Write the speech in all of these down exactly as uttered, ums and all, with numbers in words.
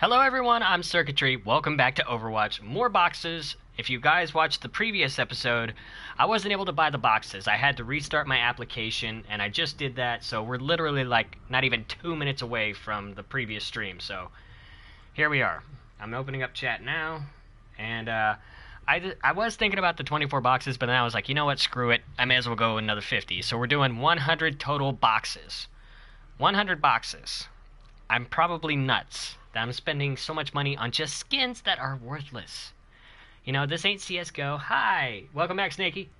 Hello everyone, I'm Circuitry. Welcome back to Overwatch. More boxes. If you guys watched the previous episode, I wasn't able to buy the boxes. I had to restart my application, and I just did that, so we're literally like not even two minutes away from the previous stream, so here we are. I'm opening up chat now, and uh, I, I was thinking about the twenty-four boxes, but then I was like, you know what, screw it. I may as well go another fifty. So we're doing one hundred total boxes. one hundred boxes. I'm probably nuts that I'm spending so much money on just skins that are worthless. You know, this ain't C S G O. Hi! Welcome back, Snakey.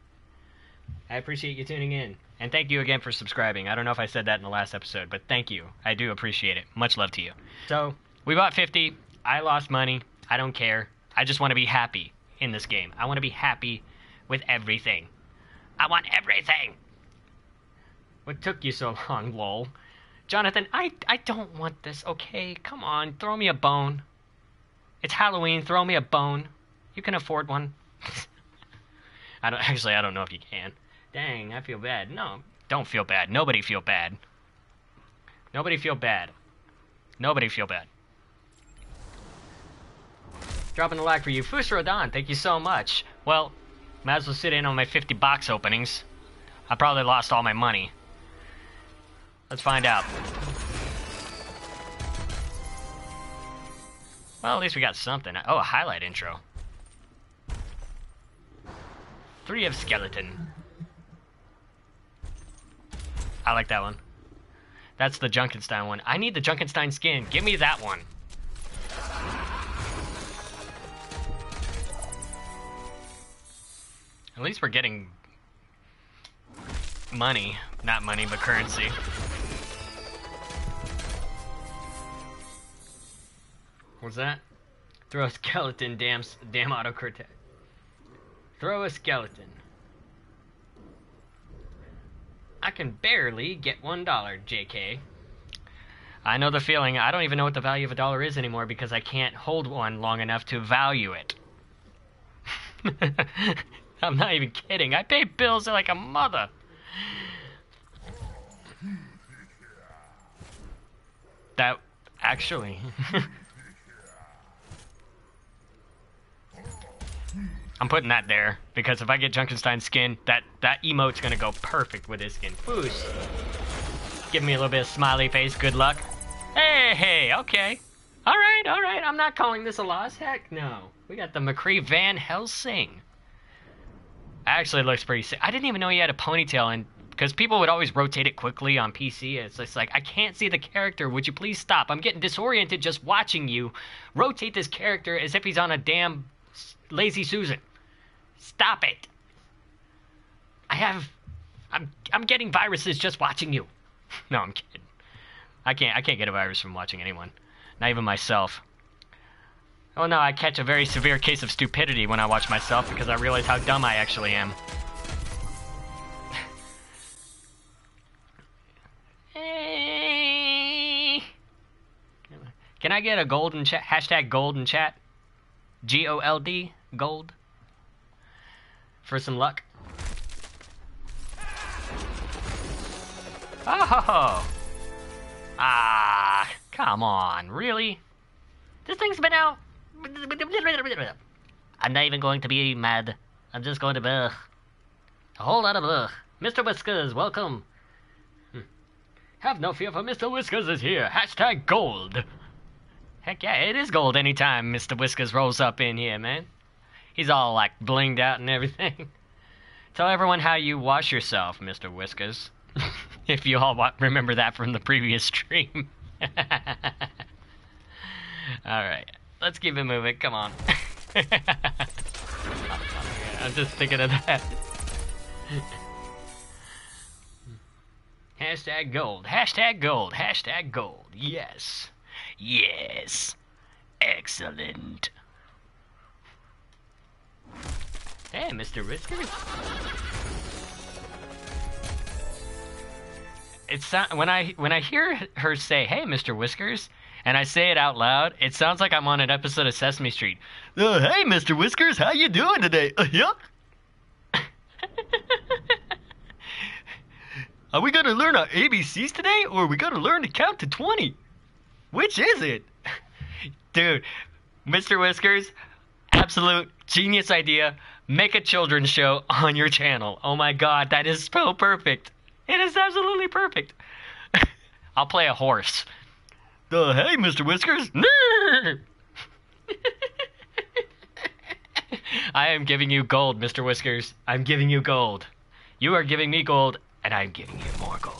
I appreciate you tuning in. And thank you again for subscribing. I don't know if I said that in the last episode, but thank you. I do appreciate it. Much love to you. So, we bought fifty. I lost money. I don't care. I just want to be happy in this game. I want to be happy with everything. I want everything! What took you so long, lol? Jonathan, I, I don't want this, okay? Come on, throw me a bone. It's Halloween, throw me a bone. You can afford one. I don't actually, I don't know if you can. Dang, I feel bad. No, don't feel bad. Nobody feel bad. Nobody feel bad. Nobody feel bad. Dropping a like for you. Fusro Don, thank you so much. Well, might as well sit in on my fifty box openings. I probably lost all my money. Let's find out. Well, at least we got something. Oh, a highlight intro. Three of skeleton. I like that one. That's the Junkenstein one. I need the Junkenstein skin. Give me that one. At least we're getting money. Not money, but currency. What's that? Throw a skeleton, damn, damn auto quartet. Throw a skeleton. I can barely get one dollar, J K. I know the feeling. I don't even know what the value of a dollar is anymore because I can't hold one long enough to value it. I'm not even kidding. I pay bills like a mother. That actually... I'm putting that there, because if I get Junkenstein's skin, that, that emote's gonna go perfect with his skin. Foos. Give me a little bit of smiley face, good luck. Hey, hey, okay. Alright, alright, I'm not calling this a loss, heck no. We got the McCree Van Helsing. Actually, it looks pretty sick. I didn't even know he had a ponytail, and because people would always rotate it quickly on P C, it's just like, I can't see the character, would you please stop? I'm getting disoriented just watching you rotate this character as if he's on a damn Lazy Susan. Stop it. I have I'm I'm getting viruses just watching you. No, I'm kidding. I can't I can't get a virus from watching anyone. Not even myself. Oh no, I catch a very severe case of stupidity when I watch myself because I realize how dumb I actually am. Hey. Can I get a golden chat, hashtag golden chat? G O L D, gold. For some luck. Oh ho ho! Ah, come on, really? This thing's been out. I'm not even going to be mad. I'm just going to bleh. A whole lot of bleh. Mister Whiskers, welcome. Hm. Have no fear, for Mister Whiskers is here. Hashtag gold. Heck yeah, it is gold anytime Mister Whiskers rolls up in here, man. He's all like blinged out and everything. Tell everyone how you wash yourself, Mister Whiskers. If you all wa remember that from the previous stream. Alright, let's keep it moving, come on. I'm just thinking of that. Hashtag gold, hashtag gold, hashtag gold, yes. Yes. Excellent. Hey, Mister Whiskers. It's not, when I when I hear her say, "Hey, Mister Whiskers," and I say it out loud, it sounds like I'm on an episode of Sesame Street. Uh, hey, Mister Whiskers, how you doing today? Uh, yeah. Are we gonna learn our A B Cs today, or are we gonna learn to count to twenty? Which is it? Dude, Mister Whiskers, absolute genius idea. Make a children's show on your channel. Oh my god, that is so perfect. It is absolutely perfect. I'll play a horse. The hey, Mister Whiskers. I am giving you gold, Mister Whiskers. I'm giving you gold. You are giving me gold, and I'm giving you more gold.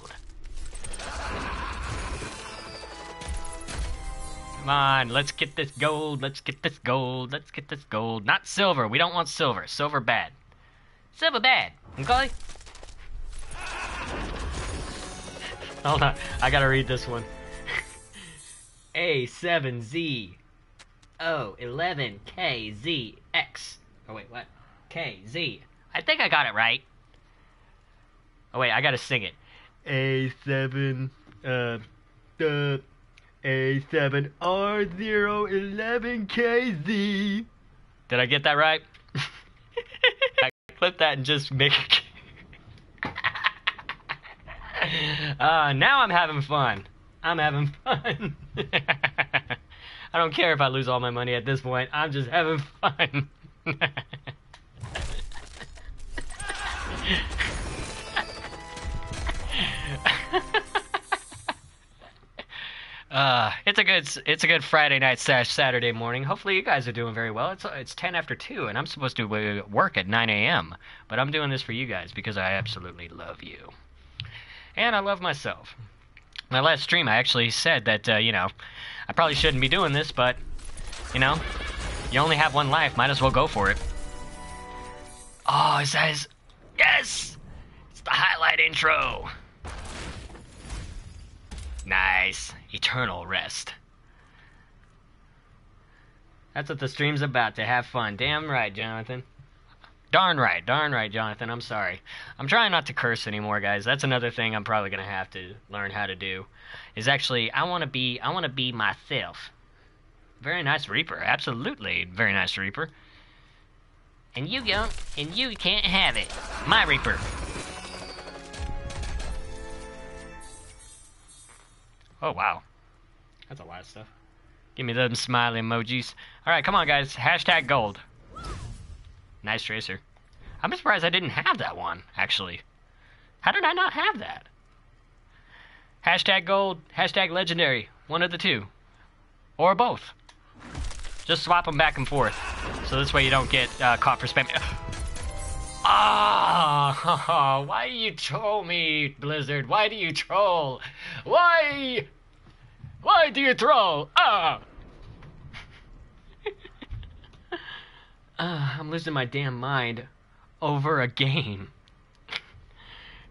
Come on, let's get this gold, let's get this gold, let's get this gold. Not silver, we don't want silver. Silver bad. Silver bad, okay? Hold on, I gotta read this one. A seven Z O eleven K Z X. Oh wait, what? K Z. I think I got it right. Oh wait, I gotta sing it. A seven, uh, the... A seven R zero eleven K Z. Did I get that right? I clip that and just make it. uh, now I'm having fun. I'm having fun. I don't care if I lose all my money at this point. I'm just having fun. Uh, it's a good it's a good Friday night slash Saturday morning. Hopefully you guys are doing very well. It's it's ten after two, and I'm supposed to work at nine A M But I'm doing this for you guys because I absolutely love you, and I love myself. My last stream, I actually said that uh, you know, I probably shouldn't be doing this, but you know, you only have one life, might as well go for it. Oh, it says yes. It's the highlight intro. Nice. Eternal rest. That's what the stream's about, to have fun. Damn right, Jonathan. Darn right, darn right, Jonathan. I'm sorry. I'm trying not to curse anymore, guys. That's another thing I'm probably gonna have to learn how to do. Is actually I wanna be I wanna be myself. Very nice Reaper, absolutely very nice Reaper. And you don't and you can't have it. My Reaper. Oh, wow. That's a lot of stuff. Give me them smiley emojis. Alright, come on, guys. Hashtag gold. Nice Tracer. I'm surprised I didn't have that one, actually. How did I not have that? Hashtag gold, hashtag legendary. One of the two. Or both. Just swap them back and forth. So this way you don't get uh, caught for spamming. Ah, oh, why do you troll me, Blizzard? Why do you troll? Why? Why do you troll? Ah! uh, I'm losing my damn mind over a game.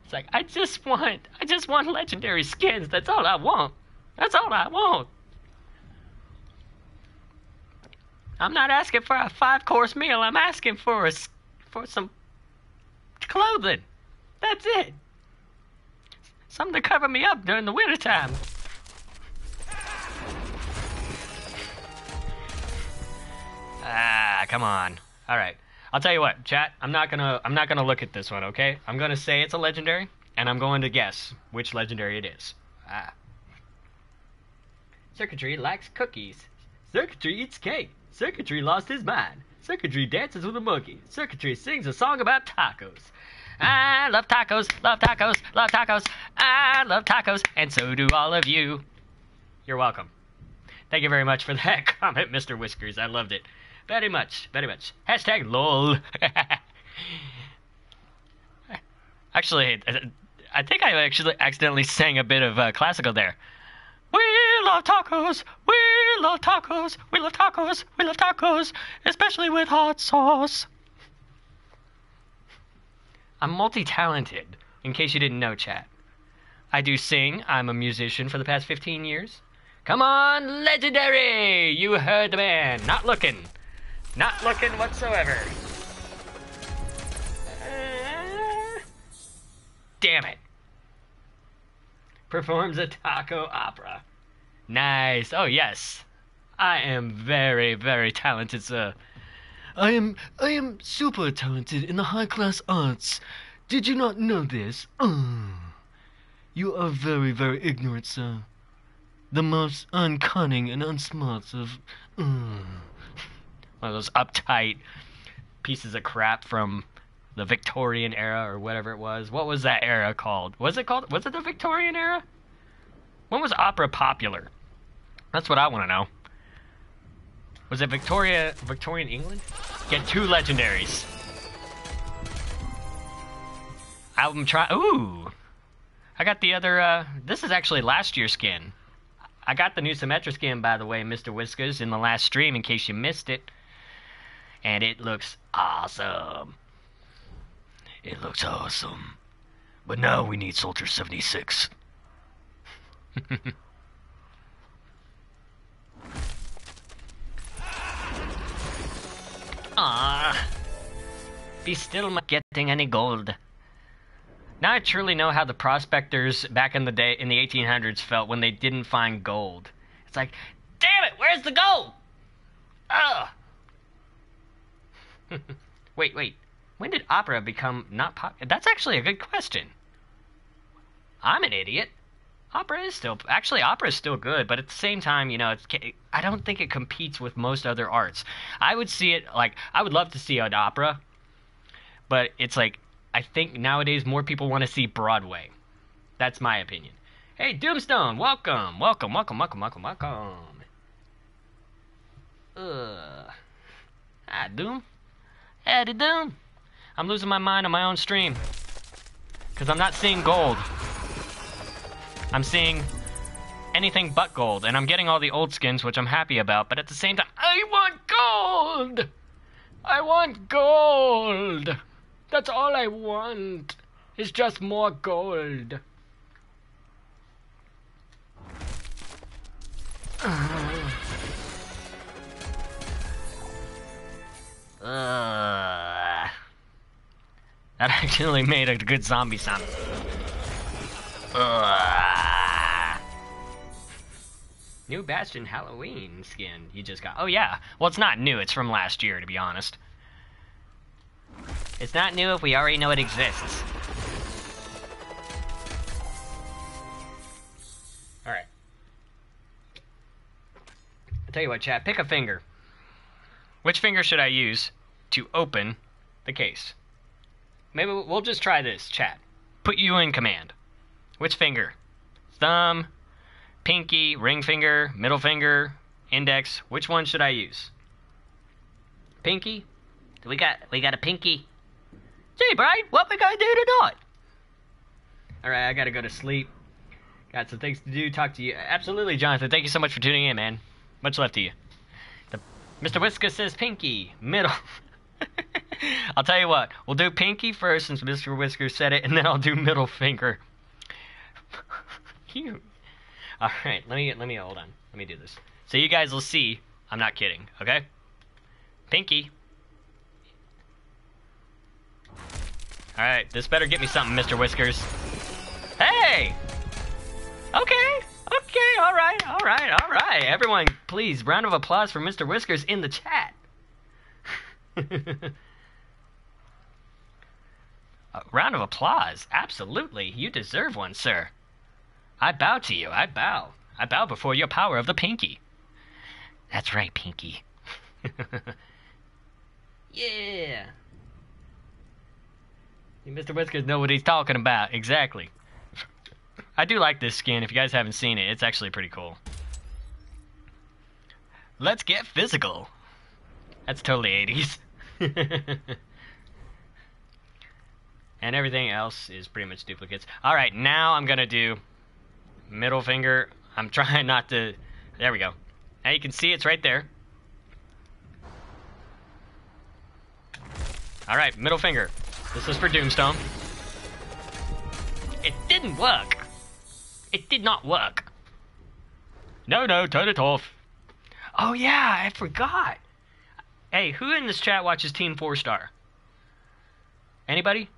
It's like, I just want, I just want legendary skins. That's all I want. That's all I want. I'm not asking for a five-course meal. I'm asking for a, for some clothing. That's it. Something to cover me up during the winter time. Ah, come on. All right. I'll tell you what, chat. I'm not gonna. I'm not gonna look at this one. Okay. I'm gonna say it's a legendary, and I'm going to guess which legendary it is. Ah. Circuitry likes cookies. Circuitry eats cake. Circuitry lost his mind. Circuitry dances with a monkey. Circuitry sings a song about tacos. I love tacos, love tacos, love tacos. I love tacos, and so do all of you. You're welcome. Thank you very much for that comment, Mister Whiskers. I loved it. Very much, very much. Hashtag lol. Actually, I think I actually accidentally sang a bit of uh, classical there. We love tacos, we love tacos, we love tacos, we love tacos, especially with hot sauce. I'm multi-talented, in case you didn't know, chat. I do sing, I'm a musician for the past fifteen years. Come on, legendary! You heard the man, not looking. Not looking whatsoever. Uh, damn it. Performs a taco opera. Nice. Oh, yes. I am very, very talented, sir. I am, I am super talented in the high-class arts. Did you not know this? Oh, you are very, very ignorant, sir. the most uncunning and unsmart of uh, one of those uptight pieces of crap from the Victorian era or whatever it was. What was that era called? Was it called? Was it the Victorian era? When was opera popular? That's what I want to know. Was it Victoria, Victorian England? Get two legendaries. I'm trying. Ooh, I got the other. Uh, this is actually last year's skin. I got the new Symmetra skin, by the way, Mister Whiskers, in the last stream, in case you missed it. And it looks awesome. It looks awesome. But now we need Soldier seventy-six. Ah, be still not getting any gold. Now I truly know how the prospectors back in the day, in the eighteen hundreds, felt when they didn't find gold. It's like, damn it, where's the gold? Ugh. wait, wait. When did opera become not popular? That's actually a good question. I'm an idiot. Opera is still... Actually, opera is still good, but at the same time, you know, it's, I don't think it competes with most other arts. I would see it, like, I would love to see an opera, but it's like, I think nowadays more people want to see Broadway. That's my opinion. Hey, Doomstone, welcome, welcome, welcome, welcome, welcome, welcome. Ugh. Hi, Doom. Howdy, Doom. I'm losing my mind on my own stream, because I'm not seeing gold. I'm seeing anything but gold, and I'm getting all the old skins, which I'm happy about, but at the same time, I want gold! I want gold! That's all I want, is just more gold. Ugh. Ugh. That actually made a good zombie sound. Uh, new Bastion Halloween skin you just got. Oh yeah, well it's not new, it's from last year, to be honest. It's not new if we already know it exists. Alright. I'll tell you what, chat, pick a finger. Which finger should I use to open the case? Maybe we'll just try this, chat. Put you in command. Which finger? Thumb, pinky, ring finger, middle finger, index. Which one should I use? Pinky? We got we got a pinky. Gee, Brian, what we gonna do tonight? All right, I gotta go to sleep. Got some things to do. Talk to you. Absolutely, Jonathan. Thank you so much for tuning in, man. Much love to you. The, Mister Whisker says pinky, middle. I'll tell you what. We'll do pinky first since Mister Whisker said it, and then I'll do middle finger. You. All right, let me let me hold on. Let me do this. So you guys will see. I'm not kidding. Okay. Pinky. All right, this better get me something, Mister Whiskers. Hey. Okay. Okay. All right. All right. All right. Everyone, please, round of applause for Mister Whiskers in the chat. A round of applause. Absolutely. You deserve one, sir. I bow to you. I bow. I bow before your power of the pinky. That's right, pinky. Yeah. You Mister Whiskers know what he's talking about. Exactly. I do like this skin. If you guys haven't seen it, it's actually pretty cool. Let's get physical. That's totally eighties. And everything else is pretty much duplicates. All right, now I'm going to do... middle finger. I'm trying not to. There we go. Now you can see it's right there. All right, middle finger. This is for Doomstone. It didn't work. It did not work. No, no, turn it off. Oh yeah, I forgot. Hey, who in this chat watches Team Four Star? Anybody?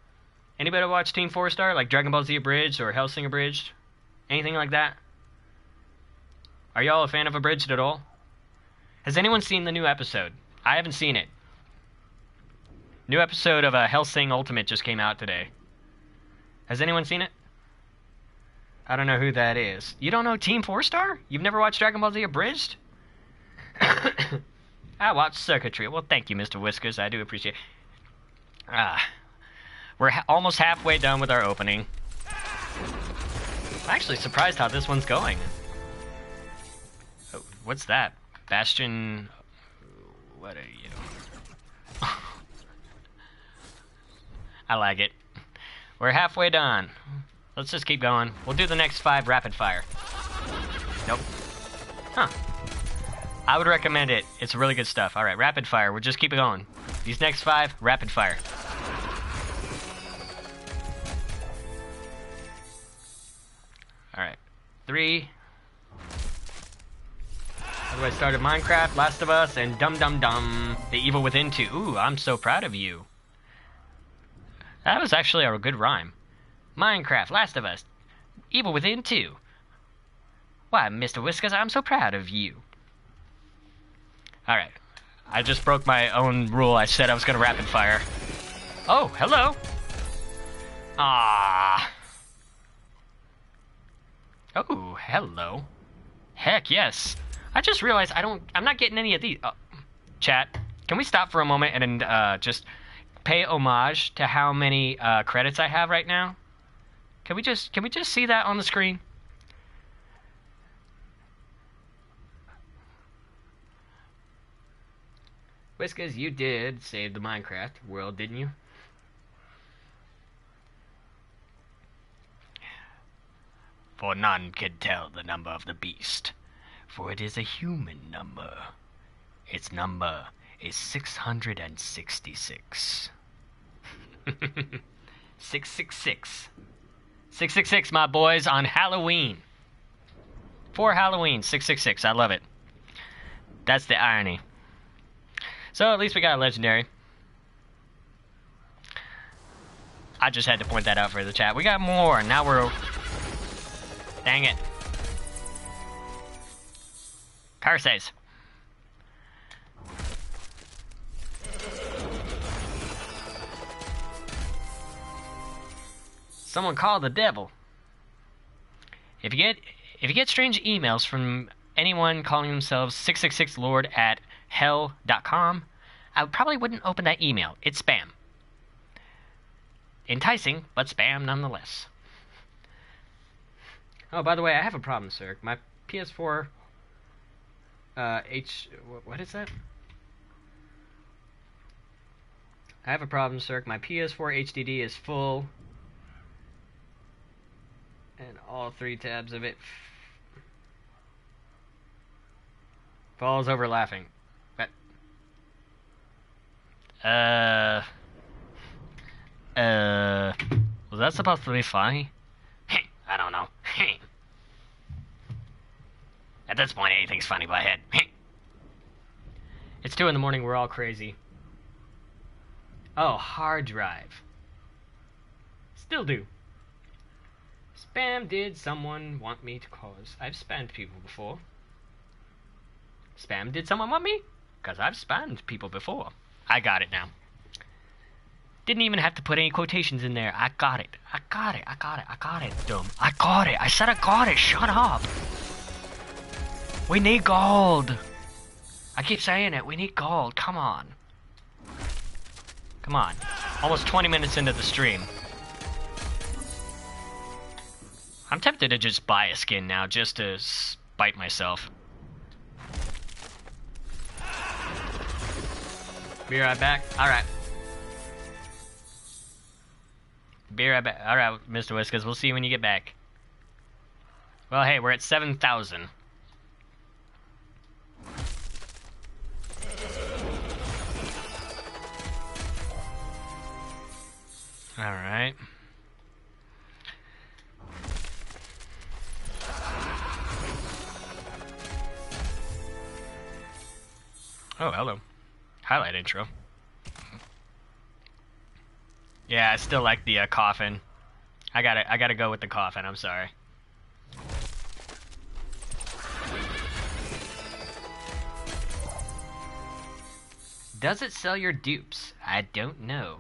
Anybody watch Team Four Star, like Dragon Ball Z Abridged or Helsing Abridged? Anything like that? Are y'all a fan of Abridged at all? Has anyone seen the new episode? I haven't seen it. New episode of uh, Helsing Ultimate just came out today. Has anyone seen it? I don't know who that is. You don't know Team Four Star? You've never watched Dragon Ball Z Abridged? I watched Circuitry. Well, thank you, Mister Whiskers. I do appreciate it. Ah. We're ha almost halfway done with our opening. I'm actually surprised how this one's going. Oh, what's that? Bastion... What are you? I like it. We're halfway done. Let's just keep going. We'll do the next five rapid fire. Nope. Huh. I would recommend it. It's really good stuff. Alright, rapid fire. We'll just keep it going. These next five, rapid fire. Alright. Three. How do I start at Minecraft, Last of Us, and Dum Dum Dum, The Evil Within two. Ooh, I'm so proud of you. That was actually a good rhyme. Minecraft, Last of Us, Evil Within two. Why, Mister Whiskers, I'm so proud of you. Alright. I just broke my own rule. I said I was gonna rapid fire. Oh, hello! Ah. Oh, hello. Heck yes. I just realized I don't... I'm not getting any of these. Oh. Chat, can we stop for a moment and uh, just pay homage to how many uh, credits I have right now? Can we just can we just see that on the screen? Whiskers, you did save the Minecraft world, didn't you? For none can tell the number of the beast, for it is a human number. Its number is six hundred sixty-six. six six six. six six six, my boys, on Halloween. For Halloween, six six six. I love it. That's the irony. So at least we got a legendary. I just had to point that out for the chat. We got more. Now we're... Dang it. Curses. Someone call the devil. If you get if you get strange emails from anyone calling themselves six six six lord at hell dot com, I probably wouldn't open that email. It's spam. Enticing, but spam nonetheless. Oh, by the way, I have a problem, sir. My P S four uh, H... What is that? I have a problem, sir. My P S four H D D is full. And all three tabs of it... Falls over laughing. Uh, uh, was that supposed to be funny? Hey, I don't know. Hey. At this point, anything's funny by head. Hey. It's two in the morning, we're all crazy. Oh, hard drive. Still do. Spam did someone want me to cause. I've spammed people before. Spam did someone want me? Because I've spammed people before. I got it now. Didn't even have to put any quotations in there. I got it. I got it. I got it. I got it. Dumb. I got it. I said I got it. Shut up. We need gold. I keep saying it. We need gold. Come on. Come on. Almost twenty minutes into the stream. I'm tempted to just buy a skin now just to spite myself. Be right back. Alright. Be right back. Alright, Mister Whiskers. We'll see you when you get back. Well, hey, we're at seven thousand. Alright. Oh, hello. Highlight intro. Yeah, I still like the uh, coffin. I gotta, I gotta go with the coffin. I'm sorry. Does it sell your dupes? I don't know.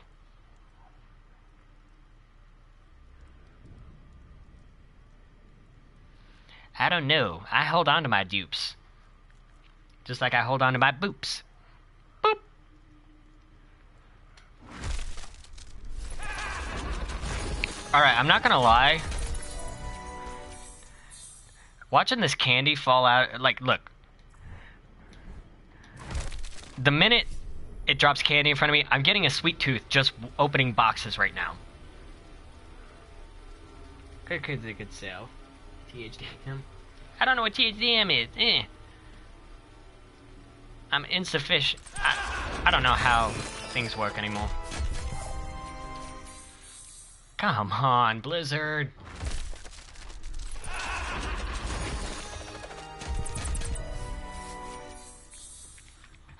I don't know. I hold on to my dupes. Just like I hold on to my boops. Boop. Alright, I'm not gonna lie. Watching this candy fall out, like, look. The minute it drops candy in front of me, I'm getting a sweet tooth just opening boxes right now. Good kids, a good sale. T H D M. I don't know what T H D M is. Eh. I'm insufficient. I, I don't know how things work anymore. Come on, Blizzard.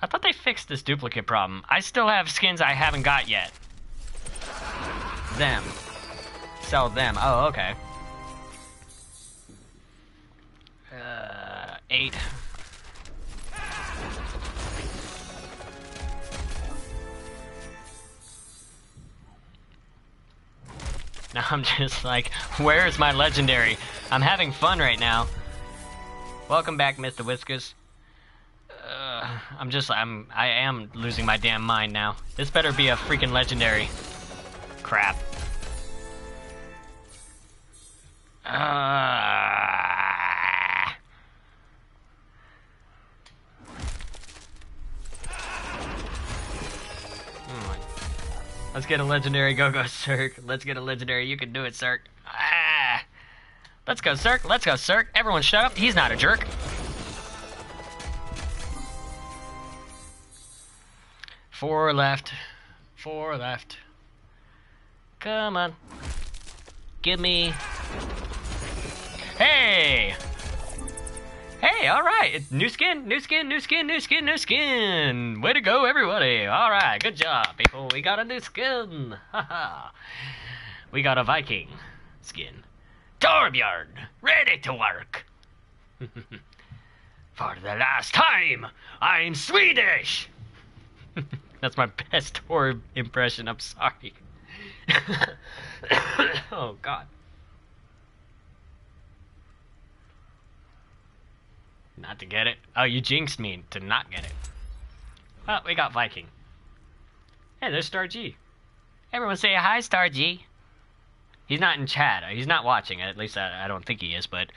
I thought they fixed this duplicate problem. I still have skins I haven't got yet. Them. Sell them. Oh, okay. Uh, eight. Now I'm just like, where is my legendary? I'm having fun right now. Welcome back, Mister Whiskers. Uh, I'm just, I'm, I am losing my damn mind now. This better be a freaking legendary. Crap. Uh... Oh, let's get a legendary, go go Cirque. Let's get a legendary, you can do it, Cirque. Ah. Let's go, Cirque, let's go, Cirque. Everyone shut up, he's not a jerk. Four left. Four left. Come on. Give me. Hey! Hey, alright. New skin, new skin, new skin, new skin, new skin. Way to go, everybody. Alright, good job, people. We got a new skin. Haha. We got a Viking skin. Torbjorn, ready to work. For the last time, I'm Swedish. That's my best horror impression, I'm sorry. Oh, God. Not to get it? Oh, you jinxed me to not get it. Well, we got Viking. Hey, there's Stargy. Everyone say hi, Stargy. He's not in chat. He's not watching. At least I, I don't think he is, but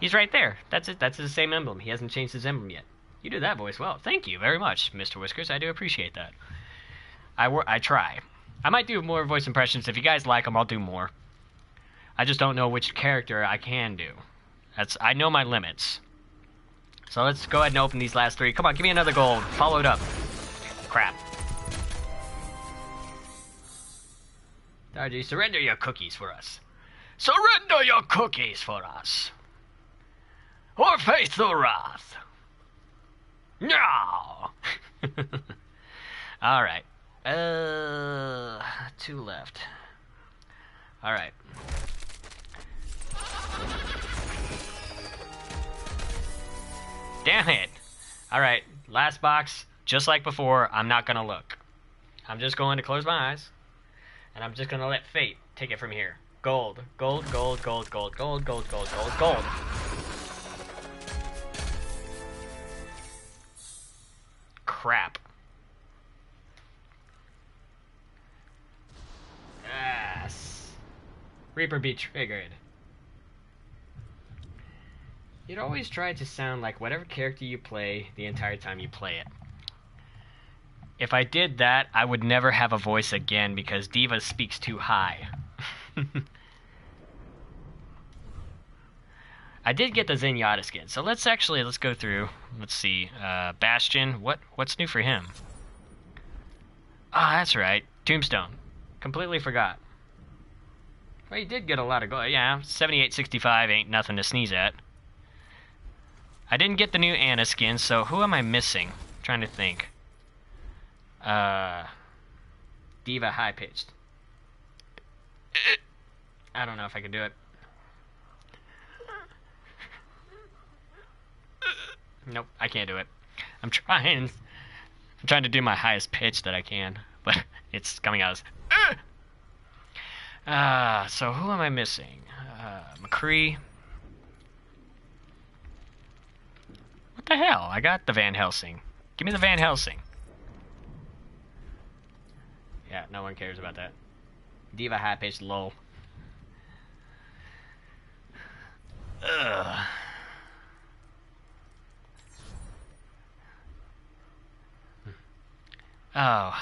he's right there. That's it. That's his same emblem. He hasn't changed his emblem yet. You do that voice well. Thank you very much, Mister Whiskers. I do appreciate that. I, wor I try. I might do more voice impressions. If you guys like them, I'll do more. I just don't know which character I can do. That's I know my limits. So let's go ahead and open these last three. Come on, give me another gold. Follow it up. Crap. Stargy, surrender your cookies for us. Surrender your cookies for us. Or face the wrath. No. All right. Uh, two left. All right. Damn it. All right. Last box. Just like before, I'm not going to look. I'm just going to close my eyes, and I'm just going to let fate take it from here. Gold. Gold, gold, gold, gold, gold, gold, gold, gold, gold. Crap. Yes. Reaper be triggered. You'd always try to sound like whatever character you play the entire time you play it. If I did that, I would never have a voice again because D.Va speaks too high. I did get the Zenyatta skin, so let's actually, let's go through, let's see, uh, Bastion, what, what's new for him? Ah, oh, that's right, Doomstone, completely forgot. Well, he did get a lot of gold, yeah, seventy-eight sixty-five ain't nothing to sneeze at. I didn't get the new Anna skin, so who am I missing? I'm trying to think. Uh, D.Va high-pitched. I don't know if I can do it. Nope, I can't do it. I'm trying. I'm trying to do my highest pitch that I can, but it's coming out as... Uh, so who am I missing? Uh, McCree. What the hell? I got the Van Helsing. Give me the Van Helsing. Yeah, no one cares about that. D.Va high pitched lol. Ugh. Oh,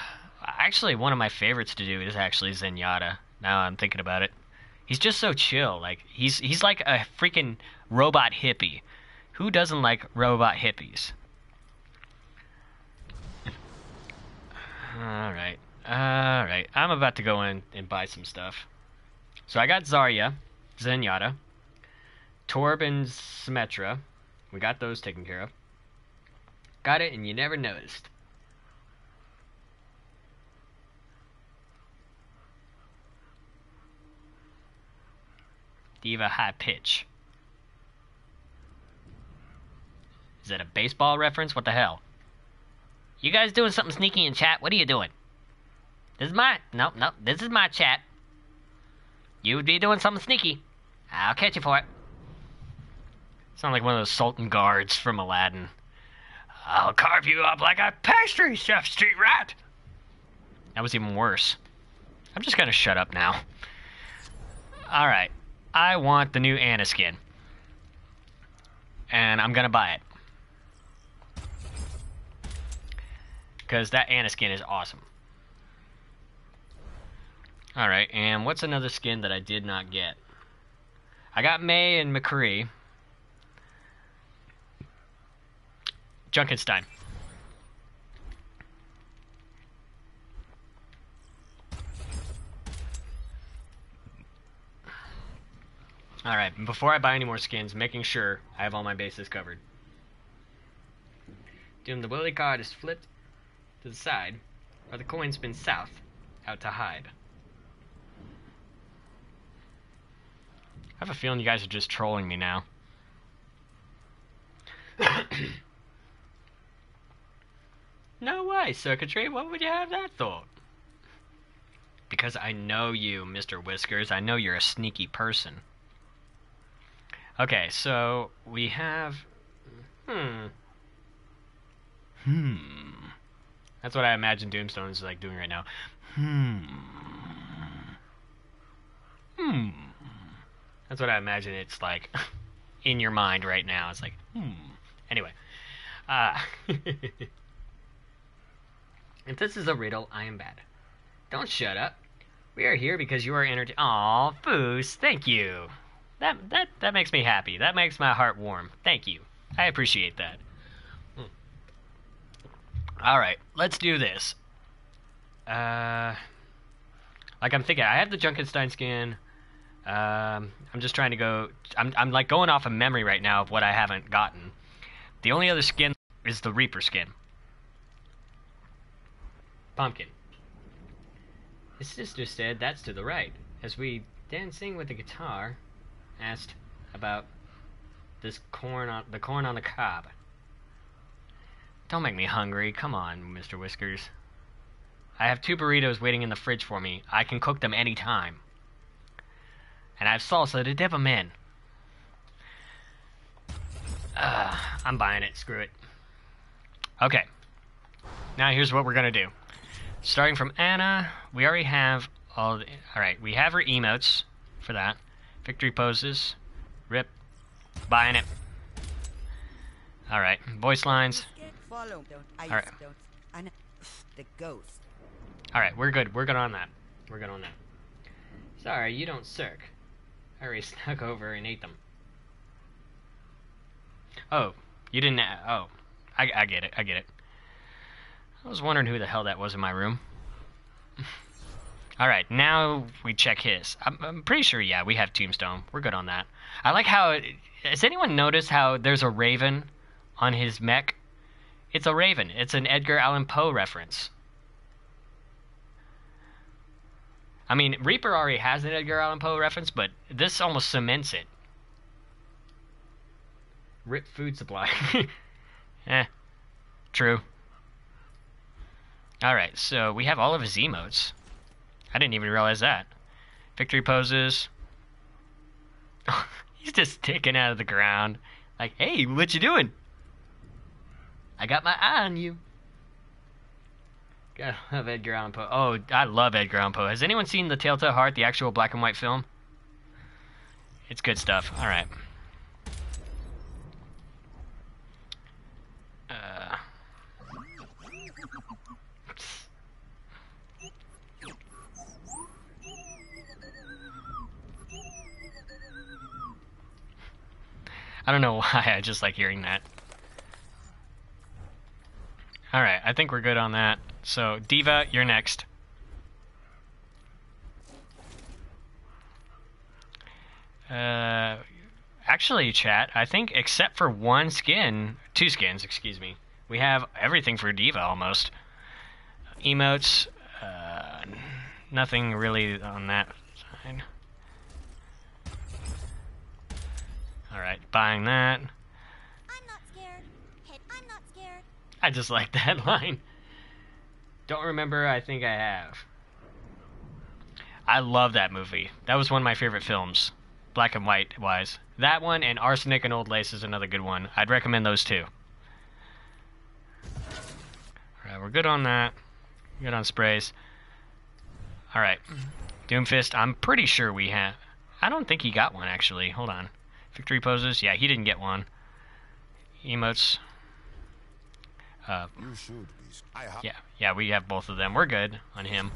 actually, one of my favorites to do is actually Zenyatta. Now I'm thinking about it, he's just so chill. Like he's he's like a freaking robot hippie. Who doesn't like robot hippies? All right, all right. I'm about to go in and buy some stuff. So I got Zarya, Zenyatta, Torb, and Symmetra. We got those taken care of. Got it, and you never noticed. D.Va high pitch. Is that a baseball reference? What the hell? You guys doing something sneaky in chat? What are you doing? This is my... No, no. This is my chat. You would be doing something sneaky. I'll catch you for it. Sound like one of those Sultan guards from Aladdin. I'll carve you up like a pastry chef, street rat. That was even worse. I'm just gonna shut up now. Alright. I want the new Anna skin. And I'm gonna buy it. Because that Anna skin is awesome. Alright, and what's another skin that I did not get? I got Mei and McCree. Junkenstein. Alright, before I buy any more skins, making sure I have all my bases covered. Doom, the Willy card is flipped to the side, or the coin spins south, out to hide. I have a feeling you guys are just trolling me now. No way, Circuitry, what would you have that thought? Because I know you, Mister Whiskers, I know you're a sneaky person. Okay, so we have, hmm, hmm, that's what I imagine Doomstone is like doing right now, hmm, hmm, that's what I imagine it's like in your mind right now, it's like, hmm, anyway, uh, if this is a riddle, I am bad, don't shut up, we are here because you are entertained, aw, Foos, thank you. That, that that makes me happy. That makes my heart warm. Thank you. I appreciate that. Mm. Alright, let's do this. Uh, like I'm thinking, I have the Junkenstein skin. Um, I'm just trying to go... I'm, I'm like going off of memory right now of what I haven't gotten. The only other skin is the Reaper skin. Pumpkin. His sister said that's to the right. As we dancing with the guitar... asked about this corn on the corn on the cob. Don't make me hungry. Come on, Mister Whiskers. I have two burritos waiting in the fridge for me. I can cook them any time. And I have salsa to dip them in. Uh, I'm buying it. Screw it. Okay. Now here's what we're gonna do. Starting from Anna, we already have all the... Alright, we have her emotes for that. Victory poses. Rip. Buying it. Alright. Voice lines. Alright. Alright, we're good. We're good on that. We're good on that. Sorry, you don't Circ. I already snuck over and ate them. Oh. You didn't... Oh. I, I get it. I get it. I was wondering who the hell that was in my room. Alright, now we check his. I'm, I'm pretty sure, yeah, we have Tombstone. We're good on that. I like how... Has anyone noticed how there's a raven on his mech? It's a raven. It's an Edgar Allan Poe reference. I mean, Reaper already has an Edgar Allan Poe reference, but this almost cements it. Rip food supply. Eh, true. Alright, so we have all of his emotes. I didn't even realize that. Victory poses. He's just sticking out of the ground. Like, hey, what you doing? I got my eye on you. God, I love Edgar Allan Poe. Oh, I love Edgar Allan Poe. Has anyone seen The Telltale Heart, the actual black and white film? It's good stuff. All right. Uh. I don't know why, I just like hearing that. Alright, I think we're good on that. So, D.Va, you're next. Uh, actually, chat, I think except for one skin, two skins, excuse me, we have everything for D.Va almost. Emotes, uh, nothing really on that side. Alright, buying that. I'm not scared. Hit, I'm not scared. I just like that line. Don't remember, I think I have. I love that movie. That was one of my favorite films. Black and white wise. That one and Arsenic and Old Lace is another good one. I'd recommend those two. Alright, we're good on that. Good on sprays. Alright. Doomfist, I'm pretty sure we have. I don't think he got one actually. Hold on. Victory poses? Yeah, he didn't get one. Emotes. Uh, yeah, yeah, we have both of them. We're good on him.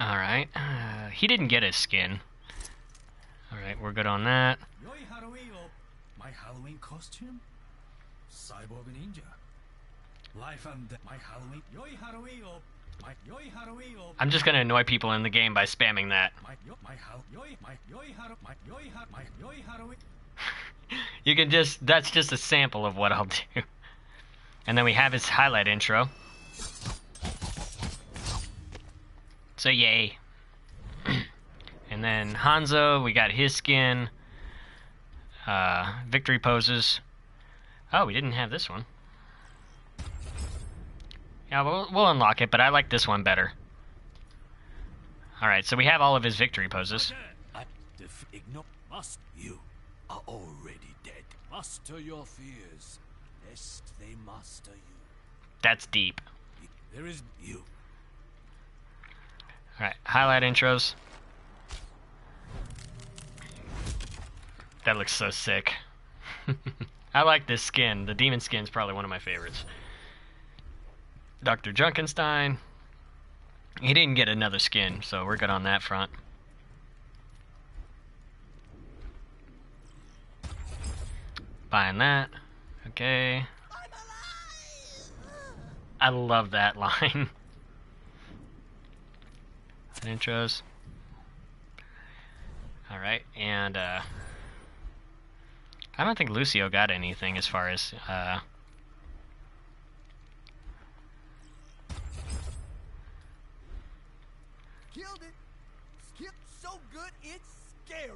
Alright. Uh, he didn't get his skin. Alright, we're good on that. My Halloween costume? Cyborg Ninja. Life and death. My Halloween. I'm just gonna annoy people in the game by spamming that. You can just, that's just a sample of what I'll do. And then we have his highlight intro. So yay. And then Hanzo, we got his skin. Uh, victory poses. Oh, we didn't have this one. Yeah, we'll, we'll unlock it, but I like this one better. Alright, so we have all of his victory poses. You are already dead. Master your fears, lest they master you. That's deep. There is you. Alright, highlight intros. That looks so sick. I like this skin. The demon skin is probably one of my favorites. Doctor Junkenstein. He didn't get another skin, so we're good on that front. Buying that. Okay. I'm alive! I love that line. Intros. Alright, and uh I don't think Lucio got anything as far as uh killed it. Skipped so good it's scary.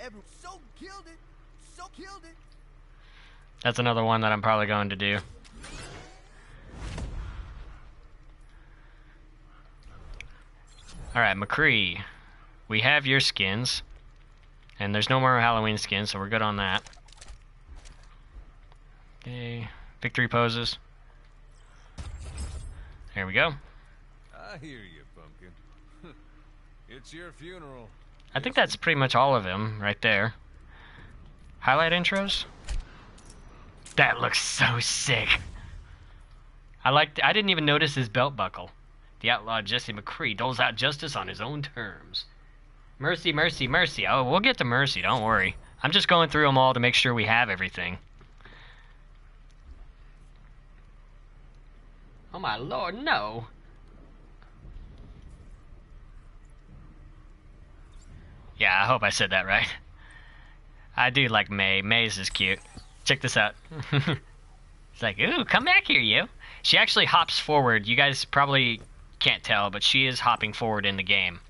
Every so killed it. So killed it. That's another one that I'm probably going to do. All right, McCree. We have your skins. And there's no more Halloween skins, so we're good on that. Okay, victory poses. There we go. I hear you. It's your funeral. I think that's pretty much all of them right there. Highlight intros? That looks so sick. I liked, I didn't even notice his belt buckle. The outlaw Jesse McCree doles out justice on his own terms. Mercy, mercy, mercy. Oh, we'll get to mercy, don't worry. I'm just going through them all to make sure we have everything. Oh my lord, no. Yeah, I hope I said that right. I do like Mei. Mei's is cute. Check this out. It's like, ooh, come back here, you. She actually hops forward. You guys probably can't tell, but she is hopping forward in the game.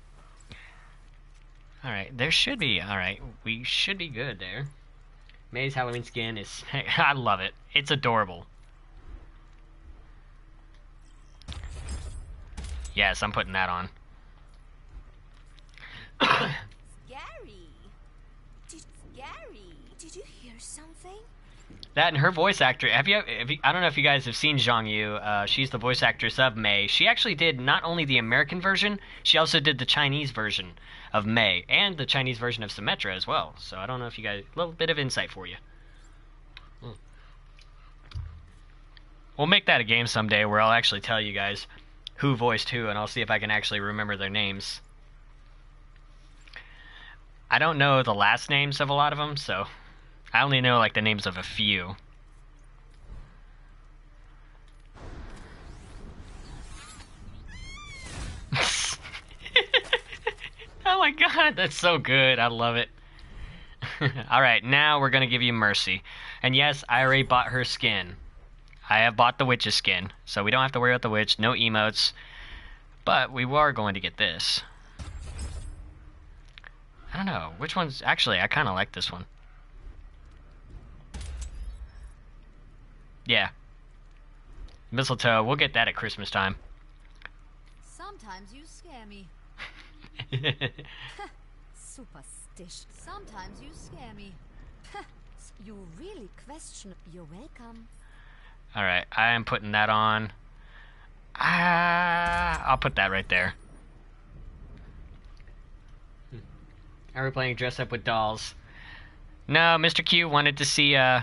Alright, there should be. Alright, we should be good there. Mei's Halloween skin is... I love it. It's adorable. Yes, I'm putting that on. Scary. or something? That and her voice actor. Have you, have you? I don't know if you guys have seen Zhang Yu. Uh, she's the voice actress of Mei. She actually did not only the American version, she also did the Chinese version of Mei and the Chinese version of Symmetra as well. So I don't know if you guys, a little bit of insight for you. Mm. We'll make that a game someday where I'll actually tell you guys who voiced who, and I'll see if I can actually remember their names. I don't know the last names of a lot of them, so I only know, like, the names of a few. Oh my god, that's so good. I love it. Alright, now we're gonna give you Mercy. And yes, I already bought her skin. I have bought the witch's skin, so we don't have to worry about the witch, no emotes. But we are going to get this. I don't know, which one's... Actually, I kind of like this one. Yeah. Mistletoe, we'll get that at Christmas time. Sometimes you scare me. Superstitious. Sometimes you scare me. You really question. You're welcome. Alright, I am putting that on. Ah, I'll put that right there. Are we playing dress up with dolls? No, Mister Q wanted to see, uh...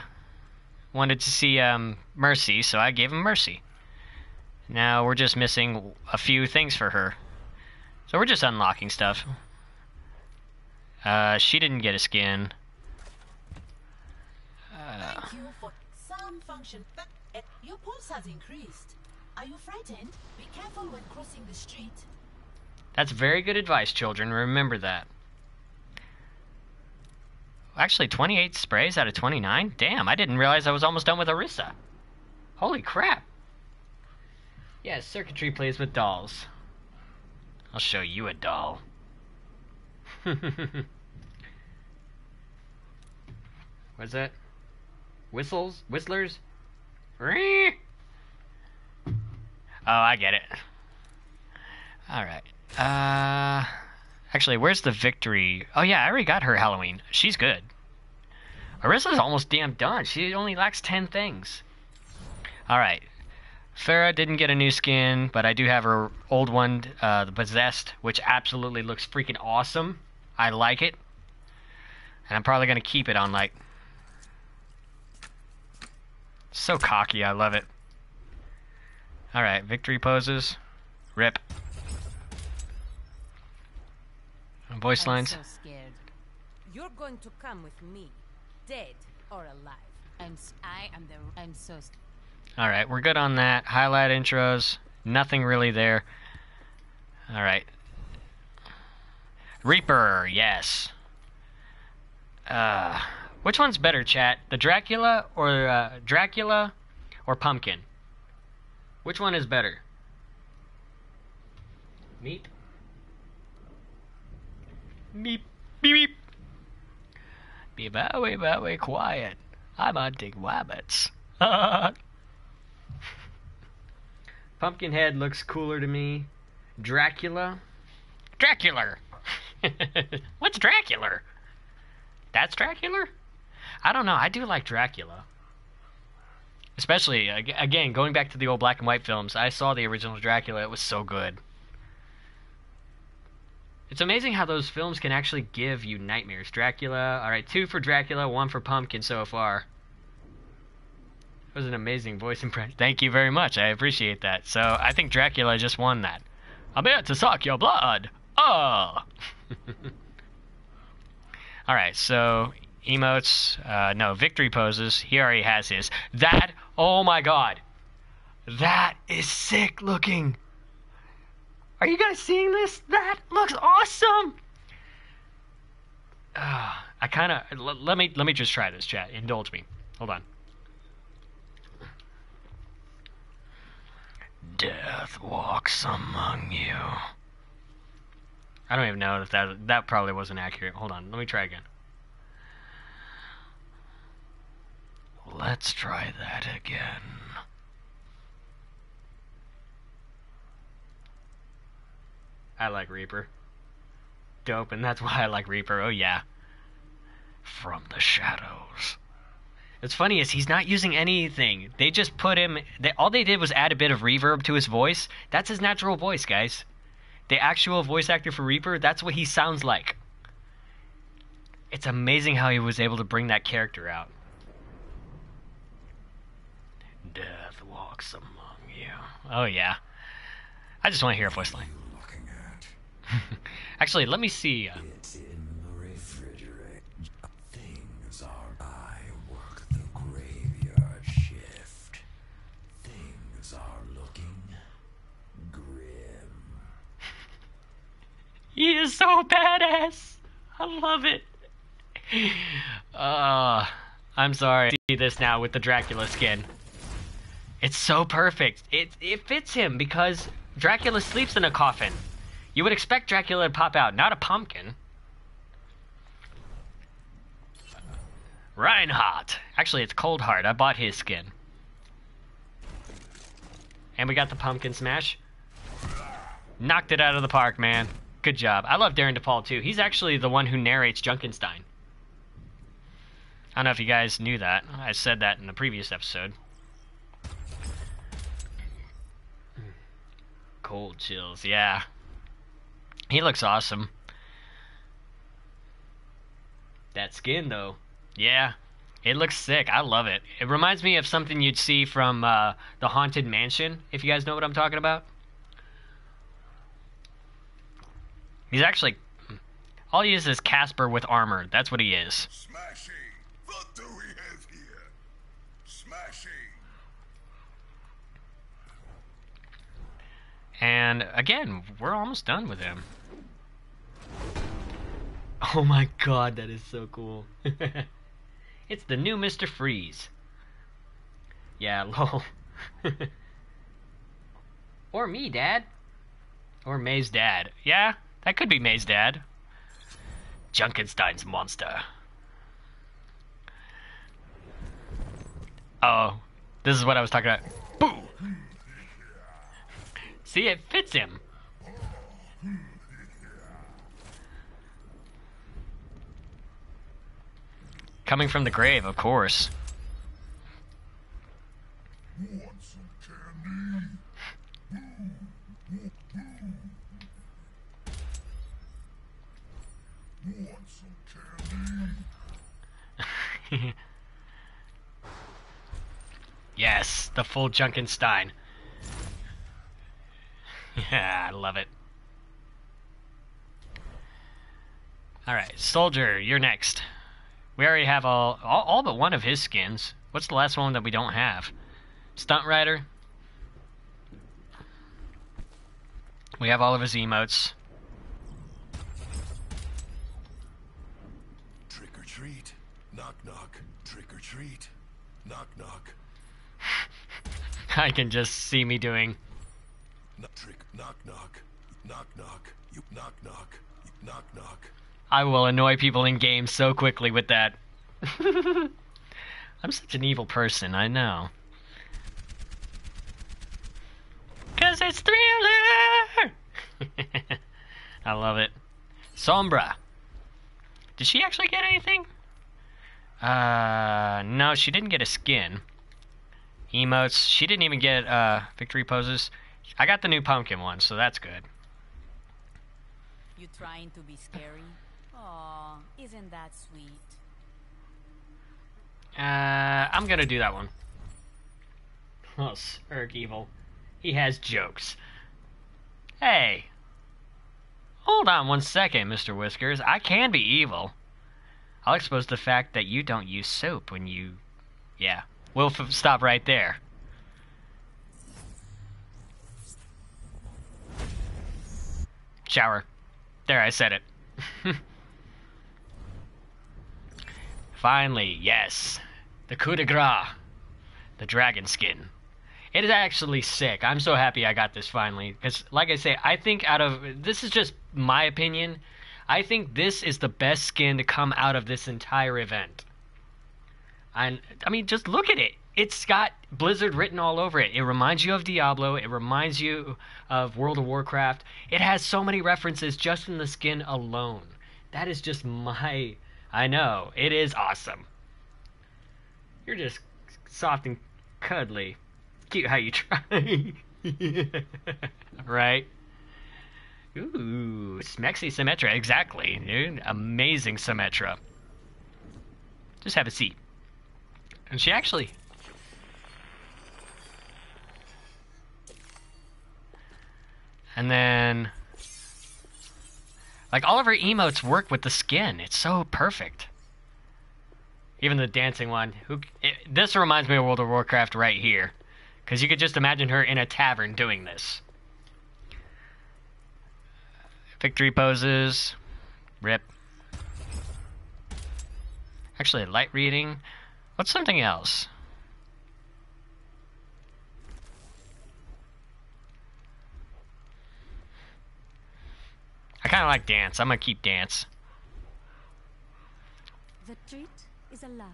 Wanted to see um, Mercy, so I gave him Mercy. Now we're just missing a few things for her. So we're just unlocking stuff. Uh, she didn't get a skin. Uh, Thank you for some function. But uh, your pulse has increased. Are you frightened? Be careful when crossing the street. That's very good advice, children. Remember that. Actually, twenty-eight sprays out of twenty-nine? Damn, I didn't realize I was almost done with Orisa. Holy crap. Yes, yeah, Circuitry plays with dolls. I'll show you a doll. What's that? Whistles? Whistlers? Oh, I get it. Alright. Uh... Actually, where's the victory? Oh yeah, I already got her Halloween. She's good. Orisa's almost damn done. She only lacks ten things. Alright. Farah didn't get a new skin, but I do have her old one, uh, the Possessed, which absolutely looks freaking awesome. I like it. And I'm probably going to keep it on, like... So cocky, I love it. Alright, victory poses. Rip. Voice lines. I'm so scared. You're going to come with me, dead or alive. I'm. I am the. I'm so. All right, we're good on that. Highlight intros. Nothing really there. All right. Reaper, yes. Uh, which one's better, chat? The Dracula or uh, Dracula, or Pumpkin? Which one is better? Meat. Beep, beep, beep. Be very, very quiet. I'm hunting rabbits. Pumpkinhead looks cooler to me. Dracula? Dracula! What's Dracula? That's Dracula? I don't know. I do like Dracula. Especially, again, going back to the old black and white films, I saw the original Dracula. It was so good. It's amazing how those films can actually give you nightmares. Dracula, alright, two for Dracula, one for Pumpkin so far. That was an amazing voice impression. Thank you very much, I appreciate that. So, I think Dracula just won that. I'm here to suck your blood! Oh! Alright, so, emotes, uh, no, victory poses. He already has his. That, oh my god! That is sick looking! Are you guys seeing this? That looks awesome. Uh, I kind of let me let me just try this, chat. Indulge me. Hold on. Death walks among you. I don't even know if that that probably wasn't accurate. Hold on. Let me try again. Let's try that again. I like Reaper. Dope, and that's why I like Reaper. Oh yeah. From the shadows, What's funny is he's not using anything. They just put him... They, all they did was add a bit of reverb to his voice. That's his natural voice, guys. The actual voice actor for Reaper, that's what he sounds like. It's amazing how he was able to bring that character out. Death walks among you. Oh, yeah. I just want to hear a voice line. Actually, let me see. It's in the refrigerator. Things are. I work the graveyard shift. Things are looking grim. He is so badass. I love it. Uh, I'm sorry. I see this now with the Dracula skin. It's so perfect. It it fits him because Dracula sleeps in a coffin. You would expect Dracula to pop out, not a pumpkin. Reinhardt. Actually, it's Coldheart. I bought his skin. And we got the pumpkin smash. Knocked it out of the park, man. Good job. I love Darren DePaul, too. He's actually the one who narrates Junkenstein. I don't know if you guys knew that. I said that in the previous episode. Cold chills, yeah. He looks awesome. That skin, though. Yeah. It looks sick. I love it. It reminds me of something you'd see from uh, The Haunted Mansion, if you guys know what I'm talking about. He's actually... All he is is Casper with armor. That's what he is. Smashing. What do we have here? Smashing. And, again, we're almost done with him. Oh my god, that is so cool. It's the new Mister Freeze. Yeah, lol. Or me, Dad. Or May's dad. Yeah, that could be May's dad. Junkenstein's monster. Oh, this is what I was talking about. Boo! See, it fits him. Coming from the grave, of course. Want some candy? Want some candy? Yes, the full Junkenstein. Yeah, I love it. Alright, Soldier, you're next. We already have all, all all but one of his skins. What's the last one that we don't have? Stunt Rider. We have all of his emotes. Trick or treat. Knock knock. Trick or treat. Knock knock. I can just see me doing... Trick, knock, knock, knock, knock, you knock, knock, knock, knock. I will annoy people in games so quickly with that. I'm such an evil person, I know. 'Cause it's Thriller! I love it. Sombra. Did she actually get anything? Uh, no, she didn't get a skin. Emotes. She didn't even get uh, victory poses. I got the new pumpkin one, so that's good. You trying to be scary? Aw, isn't that sweet? Uh, I'm gonna do that one. Oh, Sirk Evil. He has jokes. Hey. Hold on one second, Mister Whiskers. I can be evil. I'll expose the fact that you don't use soap when you... Yeah. We'll f stop right there. Shower. There, I said it. Finally, yes. The coup de grace. The dragon skin. It is actually sick. I'm so happy I got this finally. Because, like I say, I think out of... This is just my opinion. I think this is the best skin to come out of this entire event. And I mean, just look at it. It's got Blizzard written all over it. It reminds you of Diablo. It reminds you of World of Warcraft. It has so many references just in the skin alone. That is just my... I know. It is awesome. You're just soft and cuddly. Cute how you try. Right? Ooh, smexy Symmetra. Exactly, dude. Amazing Symmetra. Just have a seat. And she actually... And then... Like, all of her emotes work with the skin. It's so perfect. Even the dancing one. Who, it, this reminds me of World of Warcraft right here. Because you could just imagine her in a tavern doing this. Victory poses. Rip. Actually, light reading. What's something else? I kind of like dance. I'm gonna keep dance. The treat is a lie.